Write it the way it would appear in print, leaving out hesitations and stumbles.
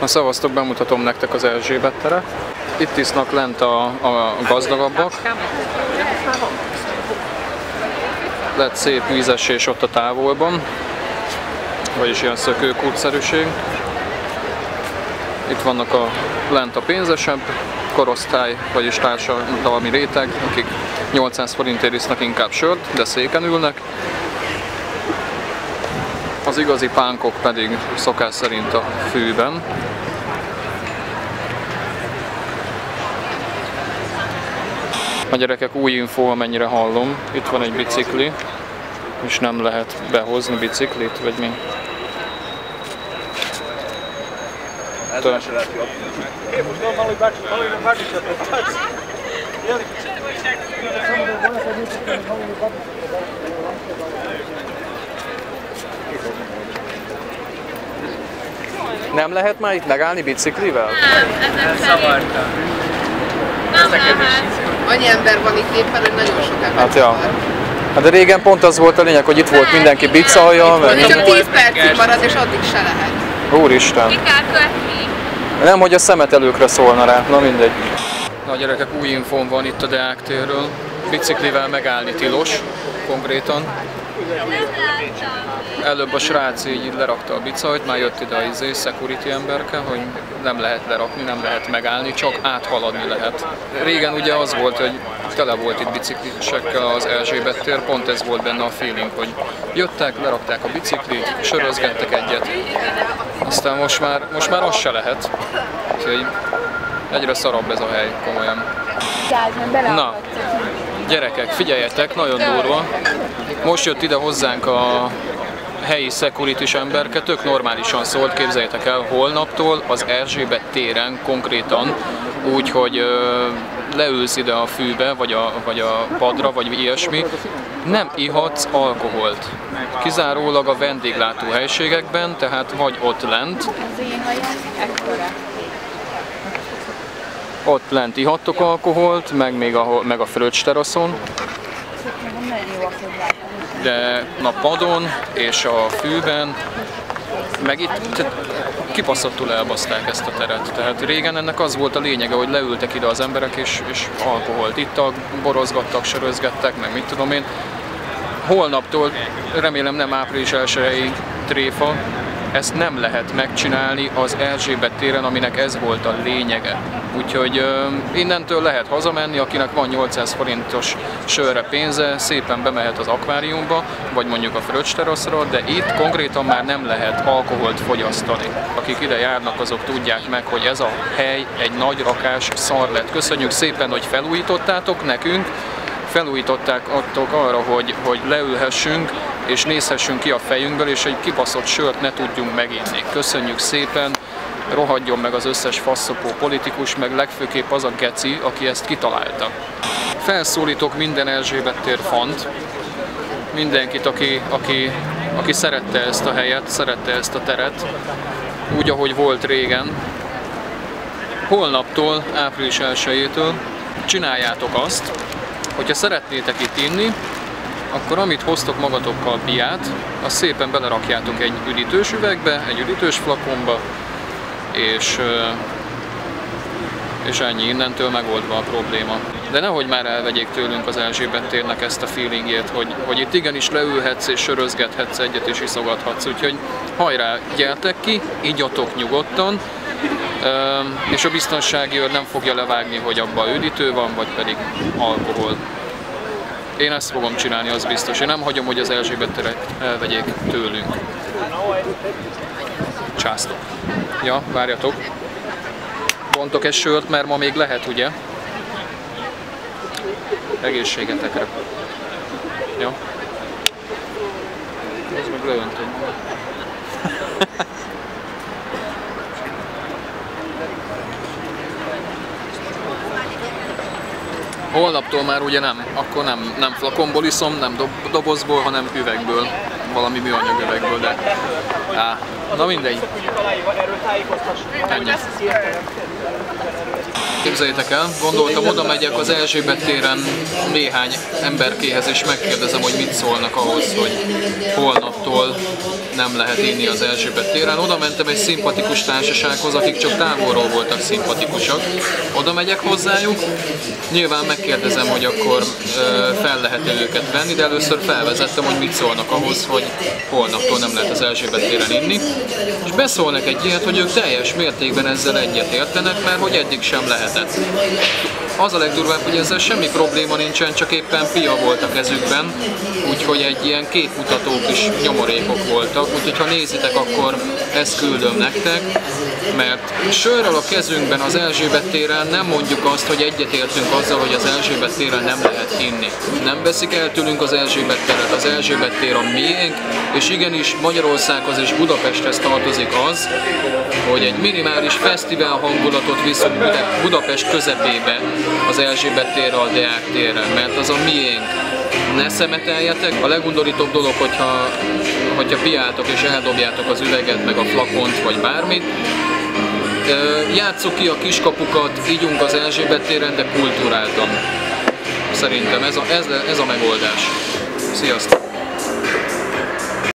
Na szavaztok, bemutatom nektek az Erzsébet teret. Itt isznak lent a gazdagabbak. Lett szép vízesés ott a távolban, vagyis ilyen szökőkútszerűség. Itt vannak lent a pénzesebb korosztály, vagyis társadalmi réteg, akik 800 forintért isznak inkább sört, de széken ülnek. Az igazi pánkok pedig szokás szerint a fűben. A gyerekek, új infó, amennyire hallom. Itt van egy bicikli, és nem lehet behozni biciklit, vagy mi? Nem lehet már itt megállni biciklivel? Nem, ez zavarta. Annyi ember van itt éppen, hogy nagyon sok ember. Hát ja. Hát de régen pont az volt a lényeg, hogy itt volt mindenki bicajja. Csak 10 percig marad, és addig se lehet. Úristen. Ki kell kötni. Nem, hogy a szemetelőkre szólna rá. Na mindegy. Na gyerekek, új infóm van itt a Deák térről. Biciklivel megállni tilos, konkrétan. Előbb a srác így lerakta a bicajt, már jött ide a Z-Security emberke, hogy nem lehet lerakni, nem lehet megállni, csak áthaladni lehet. Régen ugye az volt, hogy tele volt itt biciklisekkel az Erzsébet tér, pont ez volt benne a feeling, hogy jöttek, lerakták a biciklit, sörözgettek egyet. Aztán most már az se lehet. Úgyhogy egyre szarabb ez a hely, komolyan. Na, gyerekek, figyeljetek, nagyon durva. Most jött ide hozzánk a helyi security-s emberke, tök normálisan szólt, képzeljétek el, holnaptól az Erzsébet téren konkrétan, úgyhogy leülsz ide a fűbe, vagy a padra, vagy ilyesmi, nem ihatsz alkoholt. Kizárólag a vendéglátó helységekben, tehát vagy ott lent. Ott lent ihattok alkoholt, meg a Fröccsteraszon. De a padon és a fűben, meg itt kipaszottul elbaszták ezt a teret. Tehát régen ennek az volt a lényege, hogy leültek ide az emberek és alkoholt ittak, borozgattak, sörözgettek, meg mit tudom én. Holnaptól, remélem nem április 1-i tréfa, ezt nem lehet megcsinálni az Erzsébet téren, aminek ez volt a lényege. Úgyhogy innentől lehet hazamenni, akinek van 800 forintos sörre pénze, szépen bemehet az akváriumba, vagy mondjuk a Fröccsteraszra, de itt konkrétan már nem lehet alkoholt fogyasztani. Akik ide járnak, azok tudják meg, hogy ez a hely egy nagy rakás szar lett. Köszönjük szépen, hogy felújítottátok nekünk, felújítottátok arra, hogy leülhessünk, és nézhessünk ki a fejünkből, és egy kibaszott sört ne tudjunk meginni. Köszönjük szépen, rohadjon meg az összes faszopó politikus, meg legfőképp az a geci, aki ezt kitalálta. Felszólítok minden Erzsébet tér fant, mindenkit, aki szerette ezt a helyet, szerette ezt a teret, úgy, ahogy volt régen. Holnaptól, április 1-től csináljátok azt, hogyha szeretnétek itt inni, akkor amit hoztok magatokkal piát, azt szépen belerakjátok egy üdítős üvegbe, egy üdítős flakonba, és ennyi, innentől megoldva a probléma. De nehogy már elvegyék tőlünk az Erzsébet térnek ezt a feelingjét, hogy itt igenis leülhetsz és sörözgethetsz egyet és iszogathatsz. Úgyhogy hajrá, gyertek ki, igyatok nyugodtan, és a biztonsági őr nem fogja levágni, hogy abban üdítő van, vagy pedig alkohol. Én ezt fogom csinálni, az biztos. Én nem hagyom, hogy az Erzsébet teret elvegyék tőlünk. Császtok. Ja, várjatok. Bontok egy sört, mert ma még lehet, ugye? Egészségetekre. Ja. Ez meg leöntöm. Holnaptól már ugye nem, akkor nem flakomból iszom, nem dobozból, hanem üvegből, valami műanyag üvegből, de Na mindegy. Ennyi. Képzeljétek el, gondoltam, oda megyek az Erzsébet téren néhány emberkéhez, és megkérdezem, hogy mit szólnak ahhoz, hogy holnaptól nem lehet inni az Erzsébet téren. Oda mentem egy szimpatikus társasághoz, akik csak távolról voltak szimpatikusak. Oda megyek hozzájuk, nyilván megkérdezem, hogy akkor fel lehet-e őket venni, de először felvezettem, hogy mit szólnak ahhoz, hogy holnaptól nem lehet az Erzsébet téren inni. És beszólnak egy ilyet, hogy ők teljes mértékben ezzel egyet értenek, mert hogy eddig sem lehetett. Az a legdurvább, hogy ezzel semmi probléma nincsen, csak éppen pia volt a kezükben, úgyhogy egy ilyen képmutató kis nyomorékok voltak, úgyhogy ha nézitek, akkor ezt küldöm nektek, mert sörrel a kezünkben az Erzsébet téren nem mondjuk azt, hogy egyetértünk azzal, hogy az Erzsébet téren nem lehet inni. Nem veszik el tőlünk az Erzsébet teret, az Erzsébet tér a miénk, és igenis Magyarországhoz és Budapesthez tartozik az, hogy egy minimális fesztivál hangulatot viszünk Budapest közepébe az Erzsébet térre, a Deák térre, mert az a miénk. Ne szemeteljetek, a legundorítóbb dolog, hogyha piáltok és eldobjátok az üveget, meg a flakont, vagy bármit. Játsszuk ki a kiskapukat, ígyunk az Erzsébet téren, de kulturáltan. Szerintem ez a megoldás. Sziasztok!